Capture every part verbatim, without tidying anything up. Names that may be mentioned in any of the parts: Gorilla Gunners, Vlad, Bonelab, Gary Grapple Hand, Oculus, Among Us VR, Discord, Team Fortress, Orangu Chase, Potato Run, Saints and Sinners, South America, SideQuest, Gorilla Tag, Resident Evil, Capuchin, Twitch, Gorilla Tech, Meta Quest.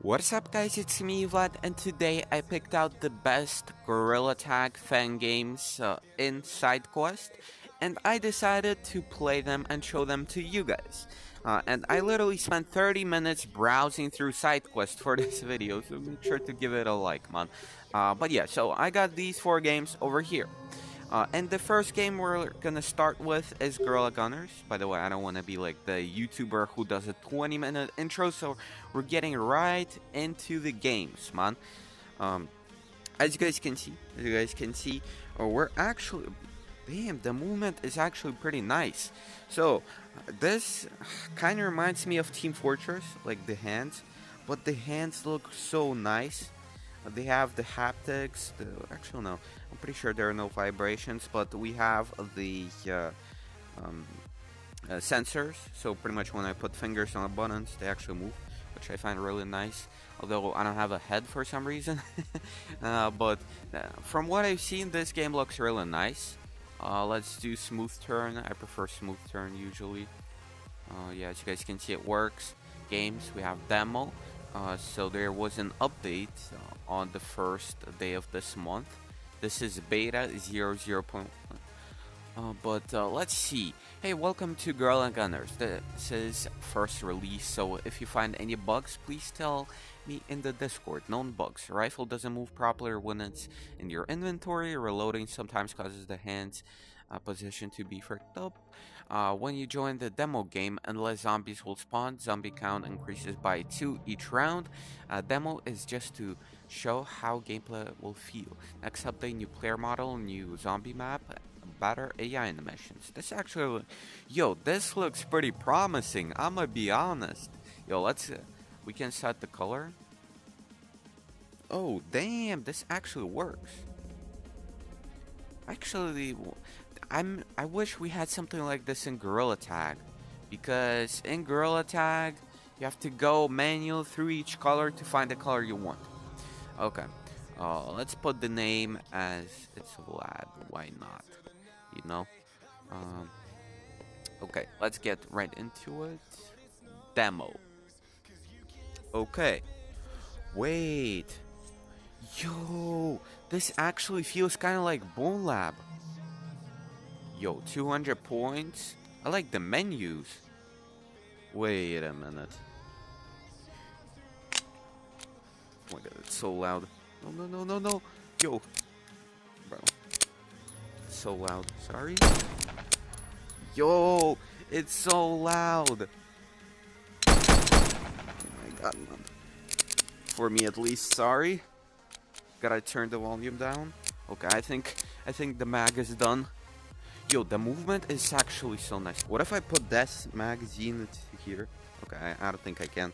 What's up guys, it's me Vlad, and today I picked out the best Gorilla Tag fan games uh, in SideQuest, and I decided to play them and show them to you guys. Uh, and I literally spent thirty minutes browsing through SideQuest for this video, so make sure to give it a like, man. Uh, but yeah, so I got these four games over here. Uh, and the first game we're gonna start with is Gorilla Gunners. By the way, I don't wanna be like the YouTuber who does a twenty minute intro, so we're getting right into the games, man. Um, as you guys can see, as you guys can see, oh, we're actually, damn, the movement is actually pretty nice. So, this kinda reminds me of Team Fortress, like the hands, but the hands look so nice. They have the haptics, the, actually no, I'm pretty sure there are no vibrations, but we have the uh, um, uh, sensors, so pretty much when I put fingers on the buttons, they actually move, which I find really nice, although I don't have a head for some reason, uh, but uh, from what I've seen, this game looks really nice. Uh, let's do smooth turn. I prefer smooth turn usually. Uh, yeah, as you guys can see, it works. Games, we have demo. Uh, so there was an update uh, on the first day of this month. This is beta zero point zero point one. Uh, but uh, let's see. Hey, welcome to Gorilla Gunners. This is first release, so if you find any bugs, please tell me in the Discord. Known bugs: rifle doesn't move properly when it's in your inventory. Reloading sometimes causes the hands uh, position to be fricked up. Uh, when you join the demo game, unless zombies will spawn, zombie count increases by two each round. Uh, demo is just to show how gameplay will feel. Next update: new player model, new zombie map, better A I animations. This actually, yo, this looks pretty promising. I'ma be honest. Yo, let's, uh, we can set the color. Oh, damn, this actually works. Actually, I'm, I wish we had something like this in Gorilla Tag, because in Gorilla Tag, you have to go manual through each color to find the color you want. Okay, uh, let's put the name as it's Vlad, why not? You know, um, okay, let's get right into it. Demo. Okay, wait, yo, this actually feels kind of like Bonelab. Yo, two hundred points. I like the menus. Wait a minute. Oh my god, it's so loud. No, no, no, no, no. Yo, bro. So loud, sorry. Yo, it's so loud. Oh my god, man. For me at least, sorry. Gotta turn the volume down. Okay, I think I think the mag is done. Yo, the movement is actually so nice. What if I put this magazine here? Okay, I don't think I can.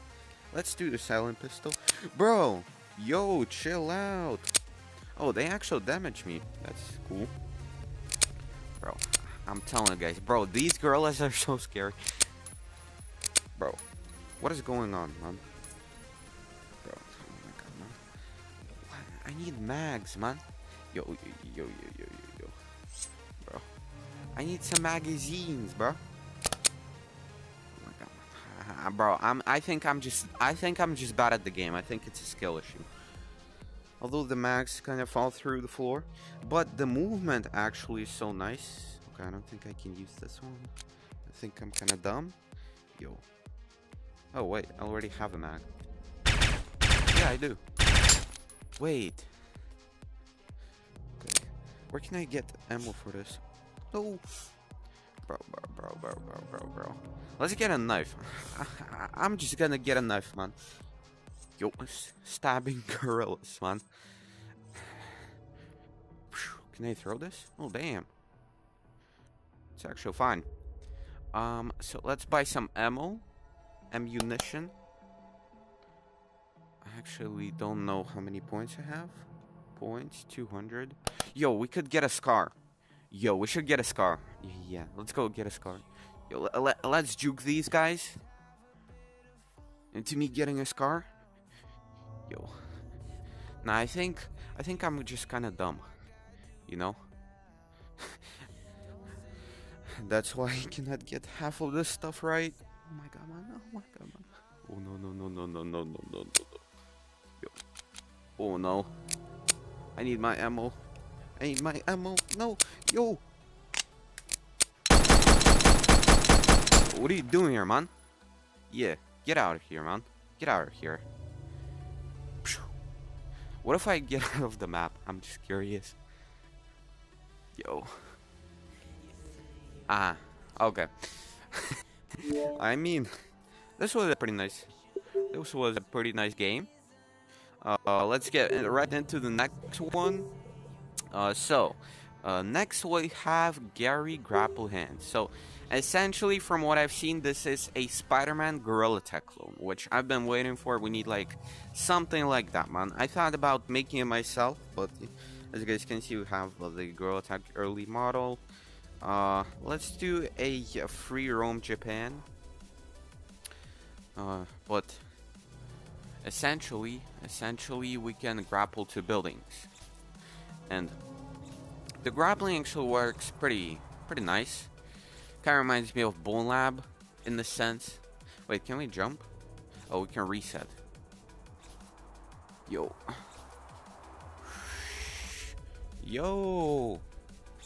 Let's do the silent pistol. Bro, yo, chill out. Oh, they actually damage me. That's cool. Bro, I'm telling you guys, bro, these gorillas are so scary. Bro, what is going on, man? Bro, oh my god, man. I need mags, man. Yo, yo, yo, yo, yo, yo, bro. I need some magazines, bro. Oh my god, man. Bro, I'm. I think I'm just. I think I'm just bad at the game. I think it's a skill issue. Although the mags kind of fall through the floor, but the movement actually is so nice. Okay, I don't think I can use this one. I think I'm kind of dumb. Yo. Oh wait, I already have a mag. Yeah, I do. Wait. Okay. Where can I get ammo for this? Oh. Bro, bro, bro, bro, bro, bro, bro. Let's get a knife. I'm just gonna get a knife, man. Yo, stabbing gorillas, man. Can I throw this? Oh, damn. It's actually fine. Um, so let's buy some ammo. Ammunition. I actually don't know how many points I have. Points, two hundred. Yo, we could get a scar. Yo, we should get a scar. Yeah, let's go get a scar. Yo, let, let's juke these guys into me getting a scar. Yo. Nah, I think I think I'm just kind of dumb, you know. That's why I cannot get half of this stuff right. Oh my god, man! Oh my god, man! Oh no, no, no, no, no, no, no, no, no! Oh no. I need my ammo. I need my ammo. No. Yo. What are you doing here, man? Yeah. Get out of here, man. Get out of here. What if I get out of the map? I'm just curious. Yo. Ah. Okay. I mean, this was a pretty nice. This was a pretty nice game. Uh, let's get right into the next one. Uh, so, uh, next we have Gary Grapple Hand. So, essentially, from what I've seen, this is a Spider-Man Gorilla Tech clone, which I've been waiting for. We need like something like that, man. I thought about making it myself, but as you guys can see, we have uh, the Gorilla Tech early model. Uh, let's do a, a free roam Japan. Uh, but essentially, essentially, we can grapple to buildings, and the grappling actually works pretty, pretty nice. Kind of reminds me of Bonelab in the sense. Wait, can we jump? Oh, we can reset. Yo, yo,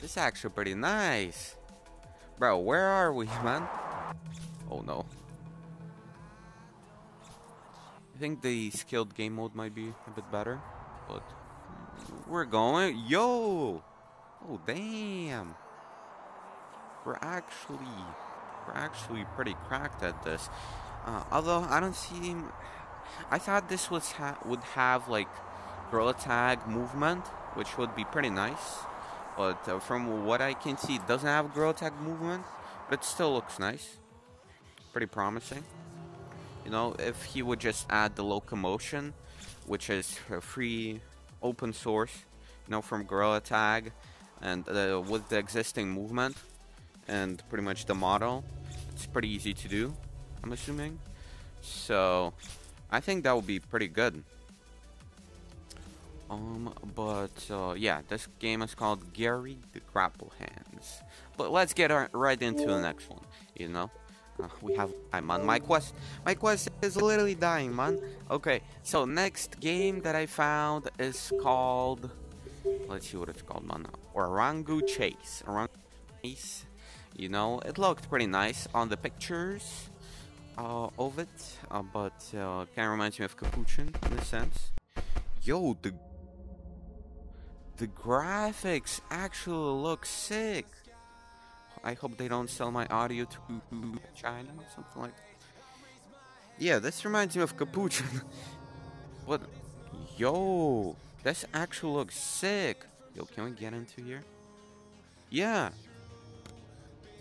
this is actually pretty nice, bro. Where are we, man? Oh no. I think the skilled game mode might be a bit better, but we're going. Yo! Oh damn! We're actually, we're actually pretty cracked at this. Uh, although I don't see, I thought this was ha would have like Gorilla Tag movement, which would be pretty nice. But uh, from what I can see, it doesn't have Gorilla Tag movement, but it still looks nice, pretty promising. You know, if he would just add the locomotion, which is a free open source, you know, from Gorilla Tag, and uh, with the existing movement and pretty much the model, it's pretty easy to do, I'm assuming. So I think that would be pretty good. Um, but uh, yeah, this game is called Gary the Grapple Hands. But let's get right into the next one, you know. Uh, we have I'm on my quest. My quest is literally dying, man. Okay, so next game that I found is called, let's see what it's called, man. Orangu Chase. Orangu Chase. You know, it looked pretty nice on the pictures uh, of it, uh, but uh, kind of reminds me of Capuchin in a sense. Yo, the the graphics actually look sick. I hope they don't sell my audio to China or something like that. Yeah, this reminds me of Capuchin. What? Yo, this actually looks sick. Yo, can we get into here? Yeah.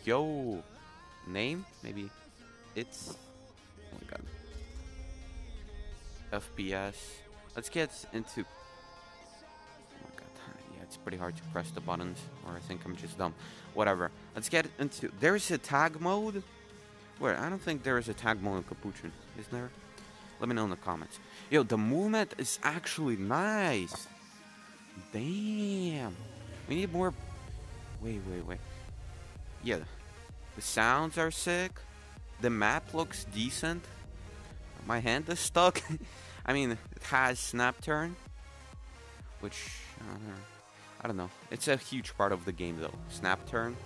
Yo. Name? Maybe it's... Oh my god. F P S. Let's get into... It's pretty hard to press the buttons, or I think I'm just dumb. Whatever. Let's get into... There is a tag mode? Wait, I don't think there is a tag mode in Capuchin. Is there? Let me know in the comments. Yo, the movement is actually nice. Damn. We need more... Wait, wait, wait. Yeah. The sounds are sick. The map looks decent. My hand is stuck. I mean, it has snap turn. Which... I don't know. I don't know. It's a huge part of the game, though. Snap turn.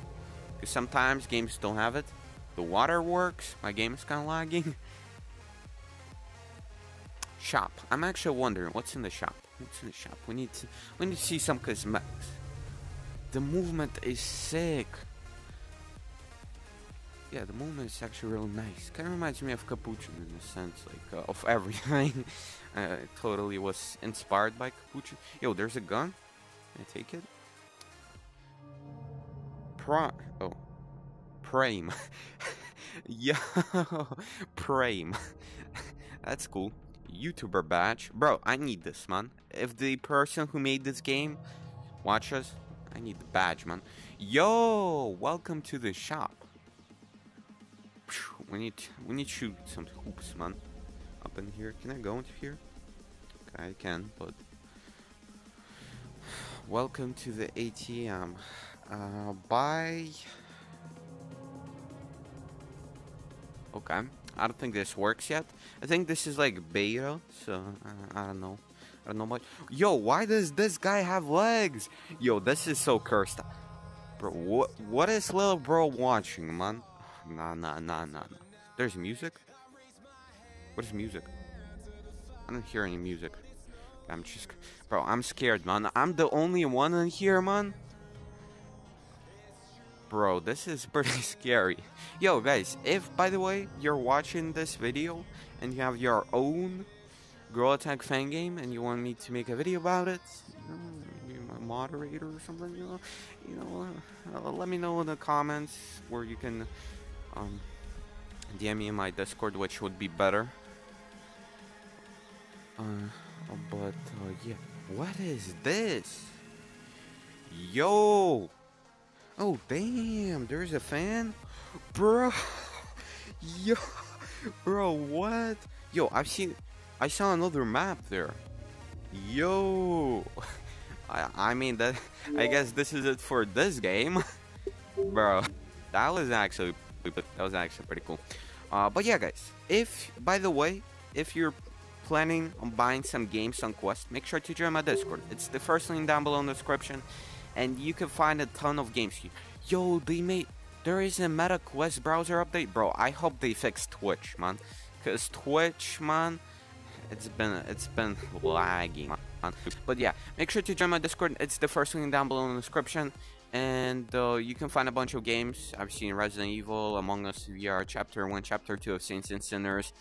Because sometimes games don't have it. The water works. My game is kind of lagging. Shop. I'm actually wondering what's in the shop. What's in the shop? We need to. We need to see some cosmetics. The movement is sick. Yeah, the movement is actually real nice. Kind of reminds me of Capuchin in a sense, like uh, of everything. uh, it totally was inspired by Capuchin. Yo, there's a gun. I take it. Pro oh, Prime. Yo, Prime. That's cool. YouTuber badge, bro. I need this, man. If the person who made this game watches, I need the badge, man. Yo, welcome to the shop. We need we need to shoot some hoops, man. Up in here. Can I go into here? Okay, I can, but. Welcome to the A T M. Uh, bye. Okay, I don't think this works yet. I think this is like beta, so I, I don't know. I don't know much. Yo, why does this guy have legs? Yo, this is so cursed. Bro, what what is little bro watching, man? Nah, nah, nah, nah, nah. There's music? What is music? I don't hear any music. I'm just... Bro, I'm scared, man. I'm the only one in here, man. Bro, this is pretty scary. Yo, guys, if, by the way, you're watching this video and you have your own Gorilla Tag fan game and you want me to make a video about it, you know, be my moderator or something, you know, you know uh, let me know in the comments, where you can um, D M me in my Discord, which would be better. Uh, but, uh, yeah. What is this? Yo! Oh, damn, there's a fan? Bro! Yo! Bro, what? Yo, I've seen... I saw another map there. Yo! I, I mean, that. I guess this is it for this game. Bro, that was actually... That was actually pretty cool. Uh, but yeah, guys. If, by the way, if you're... planning on buying some games on Quest, make sure to join my Discord. It's the first link down below in the description, and you can find a ton of games. Yo, they made, there is a Meta Quest browser update, bro. I hope they fix Twitch, man, cause Twitch, man, it's been it's been lagging, man. But yeah, make sure to join my Discord. It's the first link down below in the description, and uh, you can find a bunch of games. I've seen Resident Evil, Among Us V R, Chapter one, Chapter two of Saints and Sinners,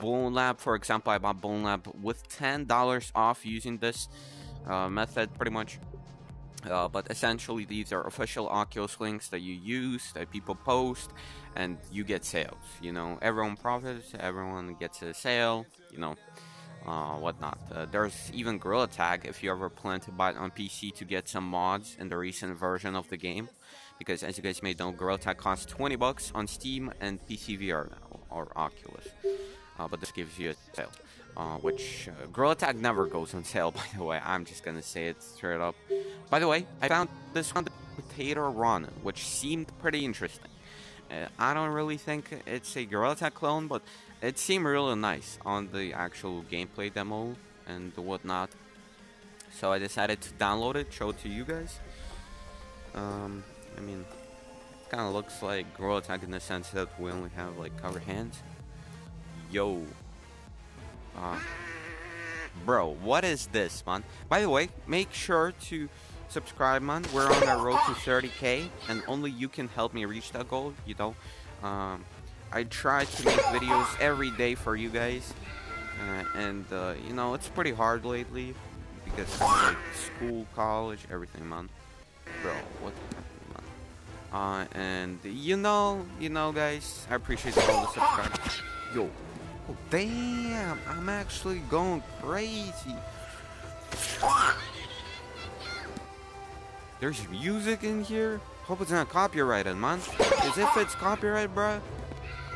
Bonelab, for example. I bought Bonelab with ten dollars off using this uh, method, pretty much. Uh, but essentially, these are official Oculus links that you use, that people post, and you get sales. You know, everyone profits, everyone gets a sale, you know, uh, whatnot. Uh, there's even Gorilla Tag, if you ever plan to buy it on P C to get some mods in the recent version of the game. Because, as you guys may know, Gorilla Tag costs twenty bucks on Steam and P C V R now, or Oculus. Uh, but this gives you a sale, uh, which uh, Gorilla Tag never goes on sale, by the way. I'm just gonna say it straight up. By the way, I found this one, Potato Run, which seemed pretty interesting. Uh, I don't really think it's a Gorilla Tag clone, but it seemed really nice on the actual gameplay demo and whatnot. So I decided to download it, show it to you guys. Um, I mean, it kind of looks like Gorilla Tag in the sense that we only have like covered hands. Yo, uh, bro, what is this, man? By the way, make sure to subscribe, man. We're on our road to thirty K, and only you can help me reach that goal, you know. Um, I try to make videos every day for you guys, uh, and, uh, you know, it's pretty hard lately, because, like, school, college, everything, man. Bro, what the heck? Uh, and, you know, you know, guys, I appreciate all the subscribers. Yo. Oh, damn, I'm actually going crazy. There's music in here. Hope it's not copyrighted, man. Because if it's copyright, bro,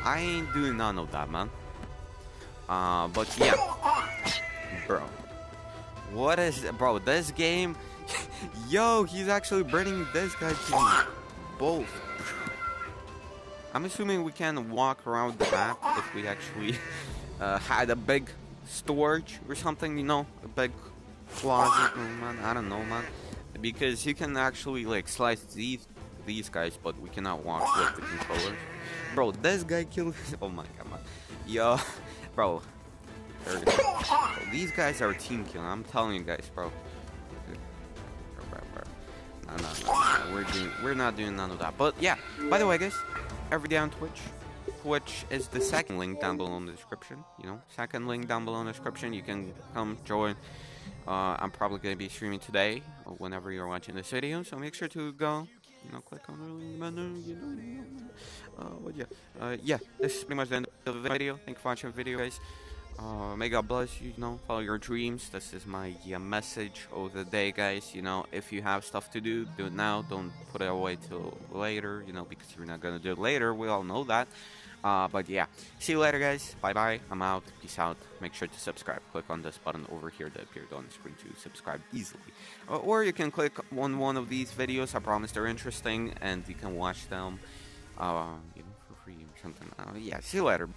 I ain't doing none of that, man. Uh, but yeah. Bro. What is... Bro, this game... Yo, he's actually bringing this guy to me. Both. I'm assuming we can walk around the map if we actually uh, had a big storage or something, you know, a big closet, man. I don't know, man, because you can actually like slice these these guys, but we cannot walk with the controllers. Bro, this guy killed. Oh my god, man. Yo, bro. There bro, these guys are team killing. I'm telling you guys, bro. No, no, no, no. We're, doing, we're not doing none of that. But yeah, by the way, guys, every day on Twitch. Twitch is the second link down below in the description. You know, second link down below in the description. You can come join. Uh, I'm probably going to be streaming today or whenever you're watching this video. So make sure to go, you know, click on the link banner, you know. Uh, but yeah, uh, yeah, this is pretty much the end of the video. Thanks for watching the video, guys. Uh, may God bless you, you know, follow your dreams. This is my uh, message of the day, guys. You know, if you have stuff to do, do it now. Don't put it away till later, you know, because you're not gonna do it later. We all know that. Uh, but yeah, see you later, guys. Bye-bye. I'm out. Peace out. Make sure to subscribe. Click on this button over here that appeared on the screen to subscribe easily. Or, or you can click on one of these videos. I promise they're interesting, and you can watch them, uh, you know, for free or something. Uh, yeah, see you later.